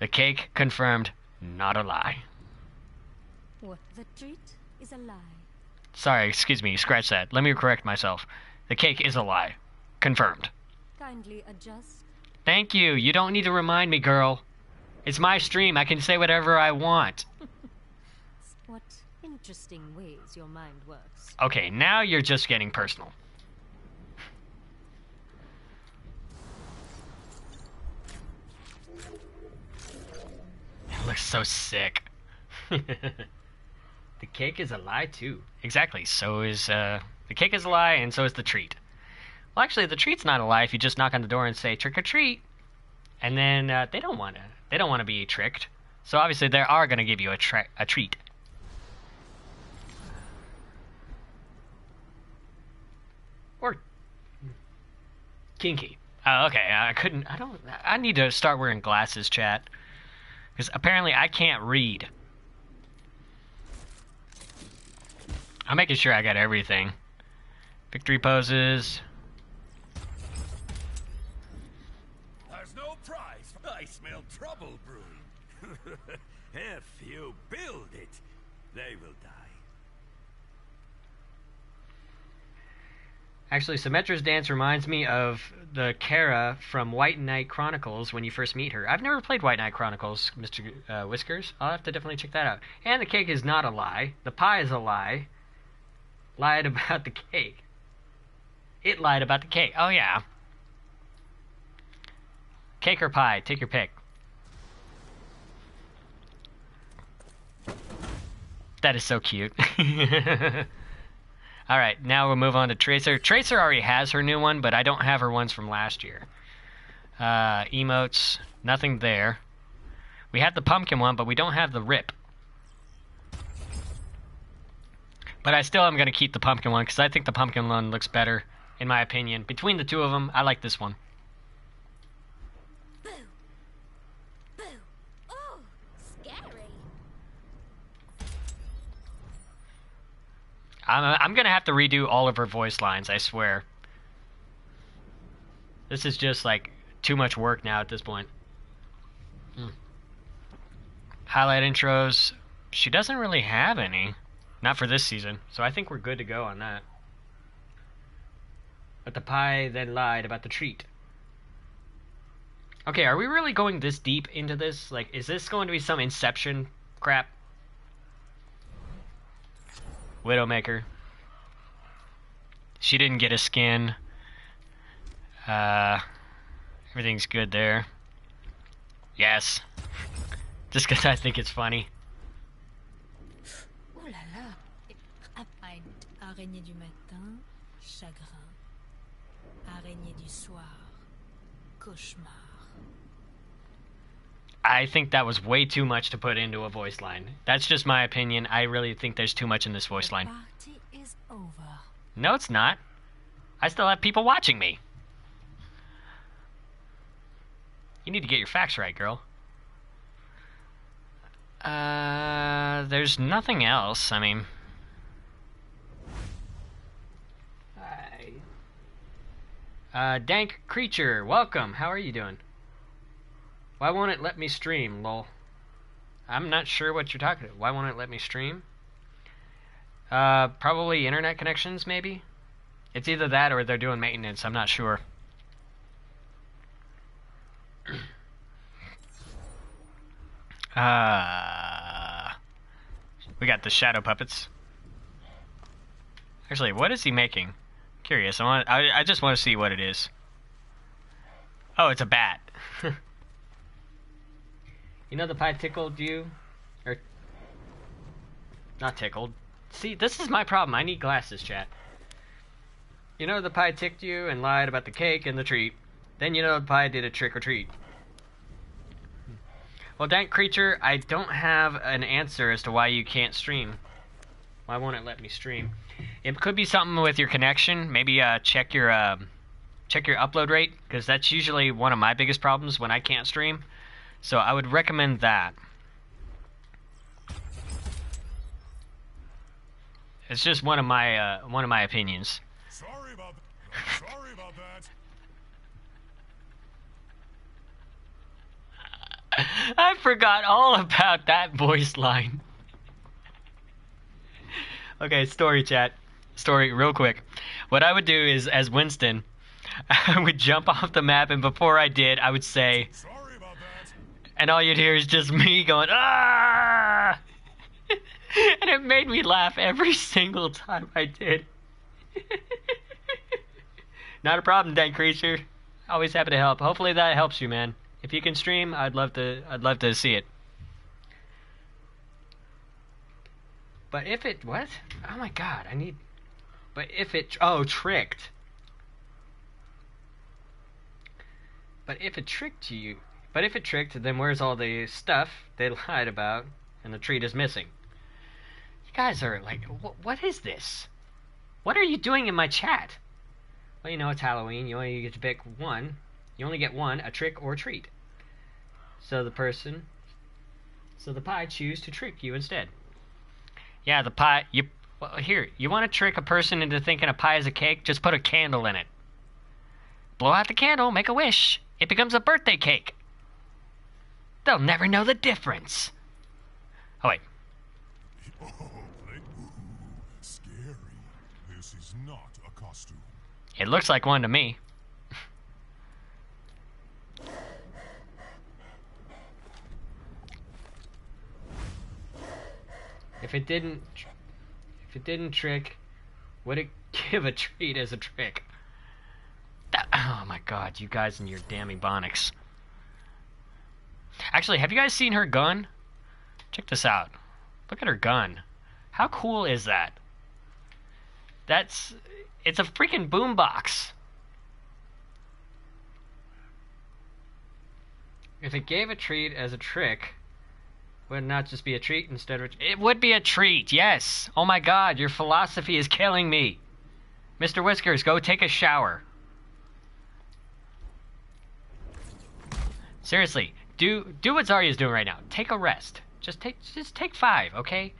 The cake confirmed, not a lie. What? The treat is a lie. Sorry, excuse me. Scratch that. Let me correct myself. The cake is a lie, confirmed. Kindly adjust. Thank you. You don't need to remind me, girl. It's my stream. I can say whatever I want. What? Interesting ways your mind works. Okay, now you're just getting personal. It looks so sick. The cake is a lie too. Exactly. So is uh, the cake is a lie, and so is the treat. Well, actually, the treat's not a lie if you just knock on the door and say trick or treat, and then uh, they don't want to. They don't want to be tricked. So obviously, they are going to give you a, tra a treat. Or kinky. Oh, okay. I couldn't. I don't. I need to start wearing glasses, chat, because apparently I can't read. I'm making sure I got everything. Victory poses. There's no prize. I smell trouble brewing. If you build it, they will die. Actually, Symmetra's dance reminds me of the Kara from White Knight Chronicles when you first meet her. I've never played White Knight Chronicles, Mister Uh, Whiskers. I'll have to definitely check that out. And the cake is not a lie. The pie is a lie. Lied about the cake. It lied about the cake. Oh, yeah. Cake or pie? Take your pick. That is so cute. Alright, now we'll move on to Tracer. Tracer already has her new one, but I don't have her ones from last year. Uh, emotes, nothing there. We have the pumpkin one, but we don't have the rip. But I still am going to keep the pumpkin one, because I think the pumpkin one looks better, in my opinion. Between the two of them, I like this one. Boo! Boo! Oh, scary! I'm, I'm gonna have to redo all of her voice lines, I swear. This is just, like, too much work now at this point. Mm. Highlight intros. She doesn't really have any. Not for this season, so I think we're good to go on that. But the pie then lied about the treat. Okay, are we really going this deep into this? Like, is this going to be some Inception crap? Widowmaker. She didn't get a skin. Uh, everything's good there. Yes. Just because I think it's funny. Oh la la. Araignée du matin, chagrin. Araignée du soir, cauchemar. I think that was way too much to put into a voice line. That's just my opinion. I really think there's too much in this voice line. The party is over. No, it's not. I still have people watching me. You need to get your facts right, girl. Uh, there's nothing else. I mean, hi. Uh, Dank Creature, welcome. How are you doing? Why won't it let me stream, lol? I'm not sure what you're talking about. Why won't it let me stream? Uh, probably internet connections, maybe? It's either that or they're doing maintenance. I'm not sure. Ah, uh, we got the shadow puppets. Actually, what is he making? Curious. I want. I, I just want to see what it is. Oh, it's a bat. You know the pie tickled you, or not tickled. See, this is my problem. I need glasses, chat. You know the pie ticked you and lied about the cake and the treat. Then you know the pie did a trick or treat. Well, Dank Creature, I don't have an answer as to why you can't stream. Why won't it let me stream? It could be something with your connection. Maybe uh, check your uh, check your upload rate, because that's usually one of my biggest problems when I can't stream. So I would recommend that. It's just one of my uh, one of my opinions. Sorry about that. Sorry about that. I forgot all about that voice line. Okay, story chat. Story real quick. What I would do is, as Winston, I would jump off the map, and before I did, I would say, "Sorry about that." And all you'd hear is just me going, "Ah!" And it made me laugh every single time I did. Not a problem, Dank Creature. Always happy to help. Hopefully that helps you, man. If you can stream, I'd love to. I'd love to see it. But if it what? Oh my God! I need. But if it oh tricked. But if it tricked you, but if it tricked, then where's all the stuff they lied about and the treat is missing? You guys are like, wh what is this? What are you doing in my chat? Well, you know it's Halloween. You only get to pick one. You only get one, a trick or treat. So the person, so the pie choose to trick you instead. Yeah, the pie, you, well, here, you want to trick a person into thinking a pie is a cake? Just put a candle in it. Blow out the candle, make a wish. It becomes a birthday cake. They'll never know the difference. Oh, wait. Oh, scary. This is not a costume. It looks like one to me. If it didn't, if it didn't trick, would it give a treat as a trick? That, oh my God, you guys and your damn ebonics. Actually, have you guys seen her gun? Check this out. Look at her gun. How cool is that? That's, it's a freaking boombox. If it gave a treat as a trick, would it not just be a treat instead of a treat? It would be a treat, yes. Oh my God, your philosophy is killing me. Mister Whiskers, go take a shower. Seriously, do do what Zarya is doing right now. Take a rest. Just take just take five, okay?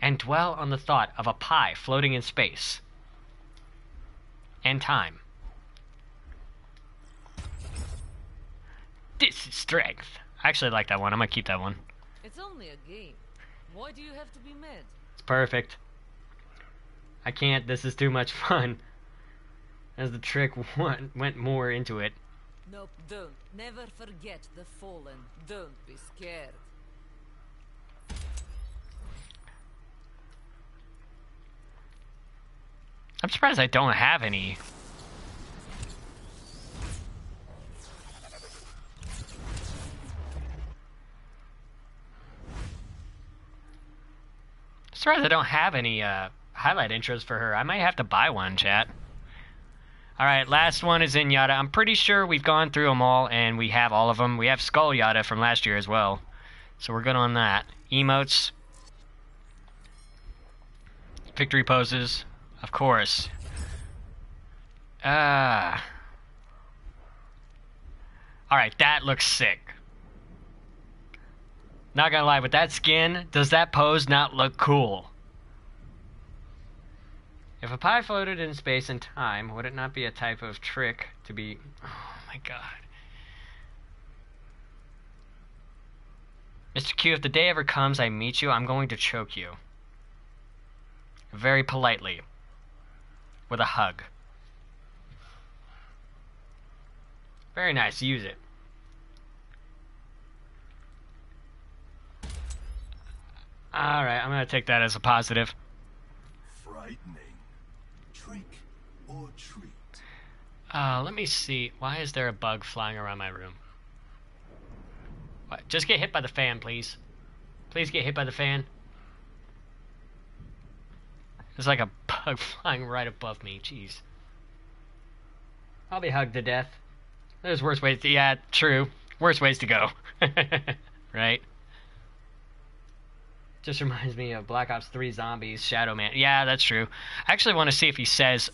And dwell on the thought of a pie floating in space. And time. This is strength. I actually like that one. I'm gonna keep that one. It's only a game. Why do you have to be mad? It's perfect. I can't. This is too much fun. As the trick went, went more into it. Nope, don't. Never forget the fallen. Don't be scared. I'm surprised I don't have any. I'm surprised I don't have any uh, highlight intros for her. I might have to buy one, chat. Alright, last one is Zenyatta. I'm pretty sure we've gone through them all, and we have all of them. We have Skull Yatta from last year as well. So we're good on that. Emotes. Victory poses. Of course. Uh, Alright, that looks sick. Not gonna lie, with that skin, does that pose not look cool? If a pie floated in space and time, would it not be a type of trick to be... Oh my God. Mister Q, if the day ever comes I meet you, I'm going to choke you. Very politely. With a hug. Very nice, use it. Alright, I'm gonna take that as a positive. Frightening. Trick or treat. Uh, let me see. Why is there a bug flying around my room? What? Just get hit by the fan, please. Please get hit by the fan. There's like a bug flying right above me. Jeez. I'll be hugged to death. There's worse ways to... Yeah, true. Worse ways to go. Right? Just reminds me of Black Ops three Zombies, Shadow Man. Yeah, that's true. I actually want to see if he says...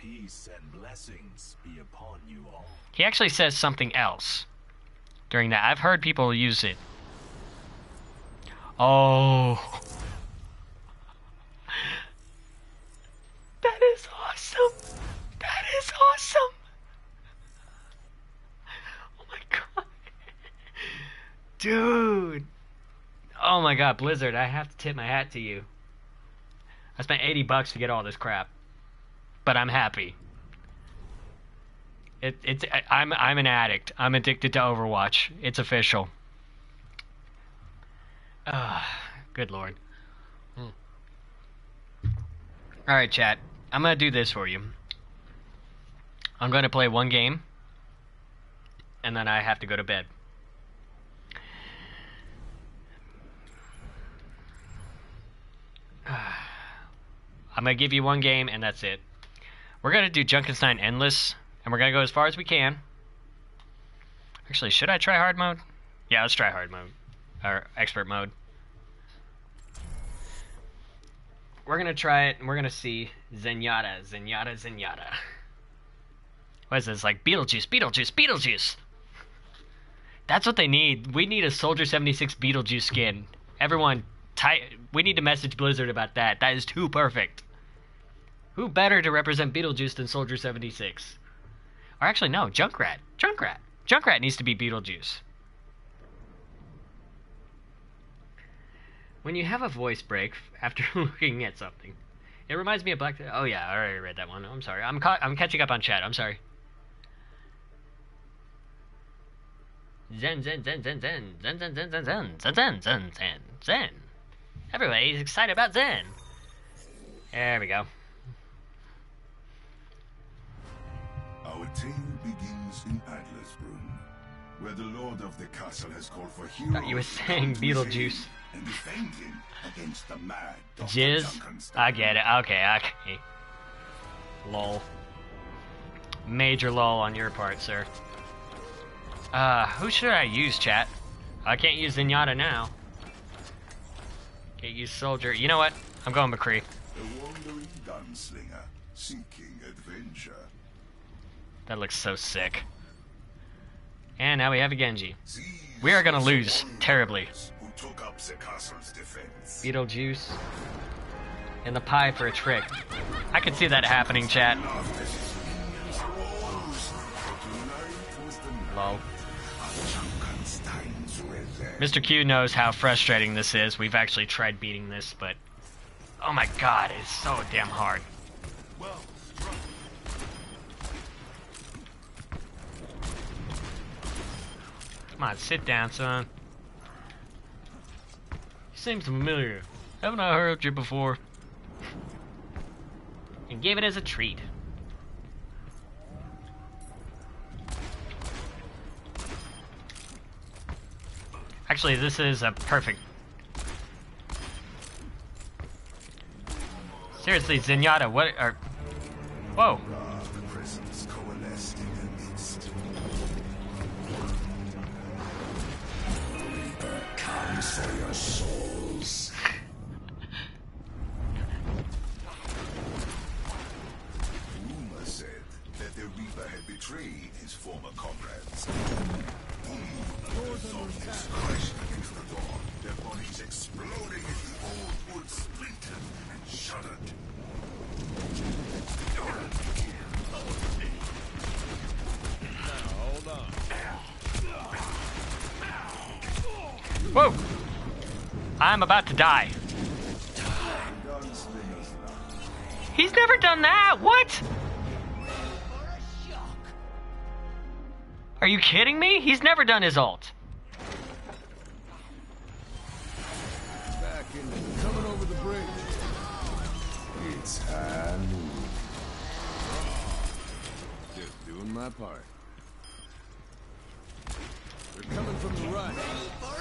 Peace and blessings be upon you all. He actually says something else during that. I've heard people use it. Oh... That is awesome! That is awesome! Oh my god. Dude! Oh my god, Blizzard, I have to tip my hat to you. I spent eighty bucks to get all this crap. But I'm happy. It, it's I, I'm I'm an addict. I'm addicted to Overwatch. It's official. Uh, good lord. Mm. All right, chat. I'm gonna do this for you. I'm gonna play one game, and then I have to go to bed. Uh, I'm gonna give you one game, and that's it. We're going to do Junkenstein Endless, and we're going to go as far as we can. Actually, should I try hard mode? Yeah, let's try hard mode. Or expert mode. We're going to try it, and we're going to see Zenyatta, Zenyatta, Zenyatta. What is this? Like Beetlejuice, Beetlejuice, Beetlejuice! That's what they need. We need a Soldier seventy-six Beetlejuice skin. Everyone, ty we need to message Blizzard about that. That is too perfect. Who better to represent Beetlejuice than Soldier seventy-six? Or actually, no, Junkrat. Junkrat. Junkrat needs to be Beetlejuice. When you have a voice break after looking at something, it reminds me of Black... Oh yeah, I already read that one. I'm sorry. I'm ca I'm catching up on chat. I'm sorry. Zen, zen, zen, zen, zen. Zen, zen, zen, zen, zen. Zen, zen, zen, zen, zen. Everybody's excited about Zen. There we go. Our tale begins in Adler's room, where the lord of the castle has called for heroes. I thought you were saying Beetlejuice. And defend him against the mad Doctor Jizz? I get it. Okay, okay. Lol. Major lol on your part, sir. Uh, who should I use, chat? I can't use Zenyatta now. Can't use Soldier. You know what? I'm going McCree. The wandering gunslinger seeking adventure. That looks so sick. And now we have a Genji. We are gonna lose terribly. Beetlejuice. And the pie for a trick. I could see that happening, chat. Lol. Mister Q knows how frustrating this is. We've actually tried beating this, but... Oh my god, it's so damn hard. Come on, sit down, son. You seem familiar. Haven't I heard you before? And gave it as a treat. Actually, this is a perfect... Seriously, Zenyatta, what are... Whoa. For your souls. Rumor said that the Reaper had betrayed his former comrades. Boom! The zombies crashed against the door, their bodies exploding as the old wood splintered and shuddered. Now, hold on. Whoa! I'm about to die. He's never done that! What? Are you kidding me? He's never done his ult. my part. They're coming from the right. Ready for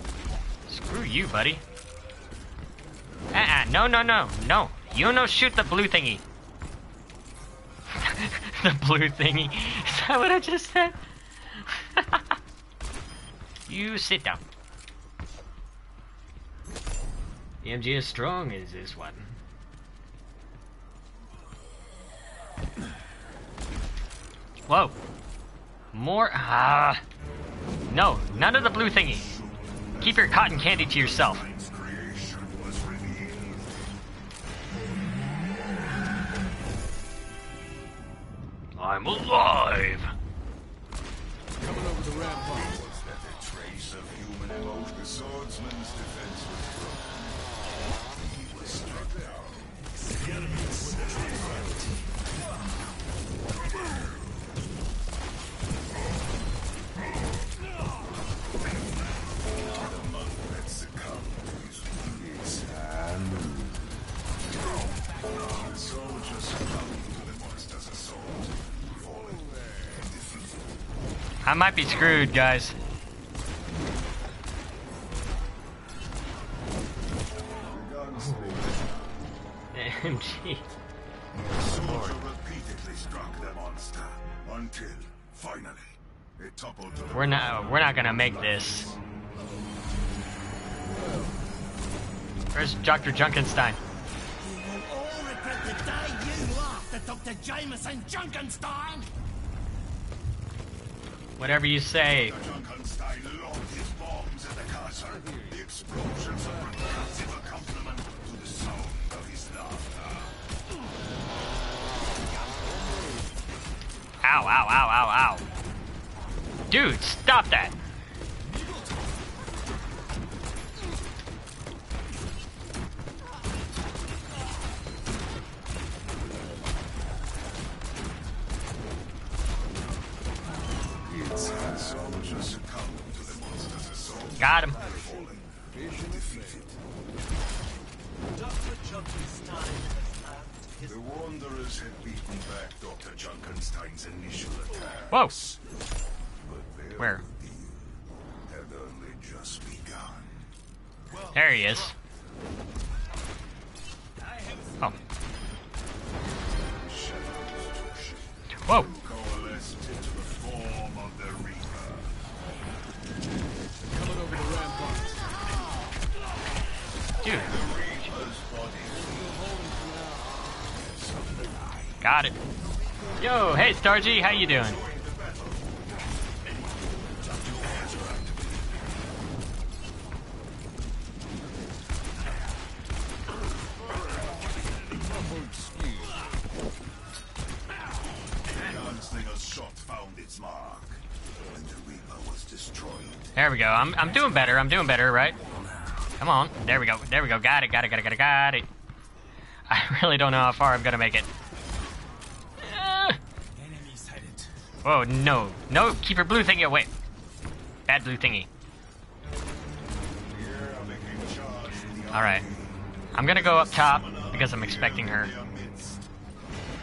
a shot. Screw you, buddy. Uh-uh, no, no, no, no. You no shoot the blue thingy. The blue thingy. Is that what I just said? You sit down. The M G is strong as this one. Whoa. More. Ah. Uh, no, none of the blue thingy. Keep your cotton candy to yourself. I'm alive. Coming over the rampart. Was that a trace of human emotion? The swordsman's defense was broken. He was struck down. The enemy was the true the monk that succumbed to his weakness and the soldier succumbed to the monster's assault. I might be screwed, guys. M G. The soldier repeatedly struck the monster until finally it toppled to the We're not we're not gonna make this. Where's Doctor Junkenstein? You will all regret the day you laughed at Doctor Jameson Junkenstein! Whatever you say. Junkenstein lobbed his bombs at the castle. The explosions are a massive accompaniment to the sound of his laughter. Ow, ow, ow, ow, ow. Dude, stop that. Got him. Doctor Junkenstein has left. The Wanderers had beaten back Doctor Junkenstein's initial attack. Whoa! But where? Had only just begun. Well, there he is. Oh. Whoa! Dude. Got it. Yo, hey Stargy, how you doing? There we go. I'm I'm doing better. I'm doing better, right? Come on. There we go. There we go. Got it. Got it. Got it. Got it. Got it. I really don't know how far I'm gonna make it. Uh. Whoa! No! No! Keep your blue thingy away. Bad blue thingy. All right. I'm gonna go up top because I'm expecting her.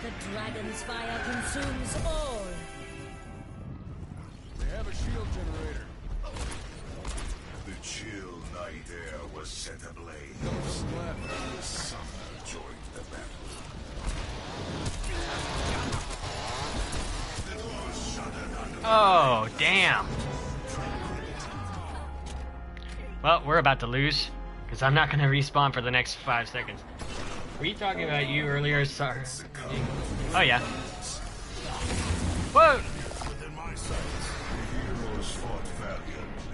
The dragon's fire consumes all. They have a shield generator. The chill night air was set ablaze. The summer joined the battle. Oh, damn. Well, we're about to lose, because I'm not going to respawn for the next five seconds. Were you talking about you earlier? Sorry. Oh, yeah. Whoa!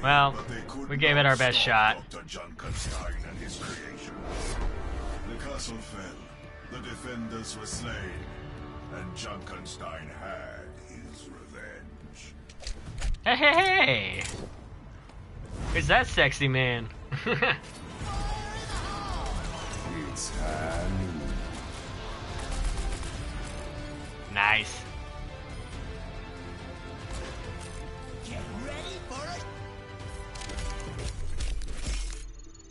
Well, we gave it our best shot. The castle fell, the defenders were slain, and Junkenstein had his revenge. Hey, hey, hey! Where's that sexy man? It's time. Nice. Get ready for it.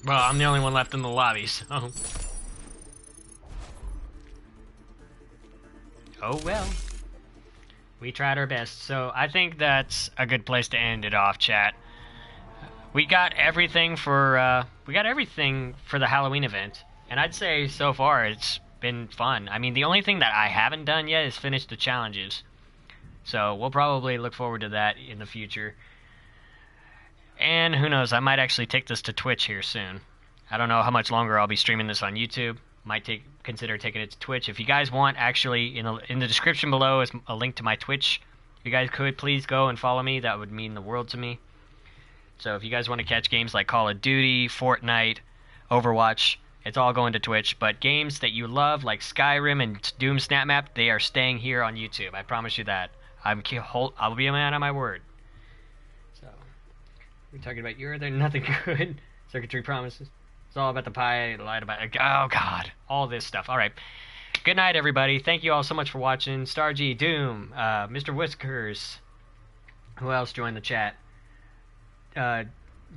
Well, I'm the only one left in the lobby, so... oh well. We tried our best. So I think that's a good place to end it off, chat. We got everything for uh, we got everything for the Halloween event, and I'd say so far it's been fun. I mean, the only thing that I haven't done yet is finish the challenges, so we'll probably look forward to that in the future. And who knows, I might actually take this to Twitch here soon. I don't know how much longer I'll be streaming this on YouTube. Might take consider taking it to Twitch. If you guys want, actually in the in the description below is a link to my Twitch. If you guys could please go and follow me, that would mean the world to me. So if you guys want to catch games like Call of Duty, Fortnite, Overwatch, it's all going to Twitch. But games that you love like Skyrim and Doom Snap Map, they are staying here on YouTube. I promise you that. I'm I'll be a man on my word. So we're talking about you're there, nothing good. Circuitry promises. It's all about the pie. Lied about. Oh God, all this stuff. All right. Good night, everybody. Thank you all so much for watching. Stargy, Doom, uh, Mister Whiskers. Who else joined the chat? Uh,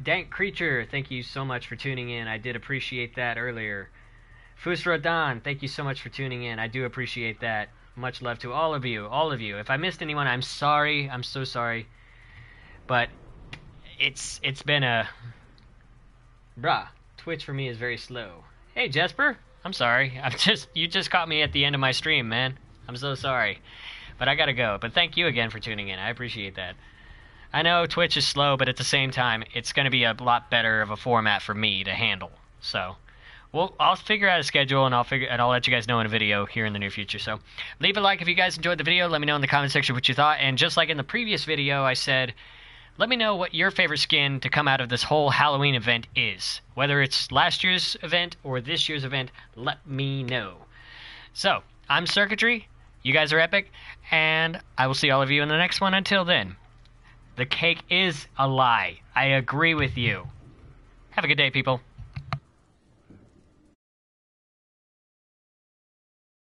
Dank Creature, thank you so much for tuning in. I did appreciate that earlier. Fusrodan, thank you so much for tuning in. I do appreciate that. Much love to all of you, all of you. If I missed anyone, I'm sorry. I'm so sorry. But it's it's been a... Bruh, Twitch for me is very slow. Hey, Jesper. I'm sorry. I'm just you just caught me at the end of my stream, man. I'm so sorry. But I gotta go. But thank you again for tuning in. I appreciate that. I know Twitch is slow, but at the same time, it's going to be a lot better of a format for me to handle. So, we'll, I'll figure out a schedule, and I'll figure, and I'll let you guys know in a video here in the near future. So, leave a like if you guys enjoyed the video. Let me know in the comment section what you thought. And just like in the previous video, I said, let me know what your favorite skin to come out of this whole Halloween event is. Whether it's last year's event or this year's event, let me know. So, I'm Circuitry. You guys are epic. And I will see all of you in the next one. Until then. The cake is a lie. I agree with you. Have a good day, people.